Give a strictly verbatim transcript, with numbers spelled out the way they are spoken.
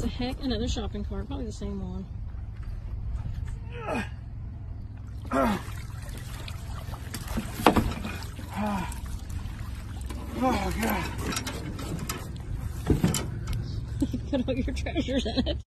the heck? Another shopping cart, probably the same one. Oh, God. You put all your treasures in it.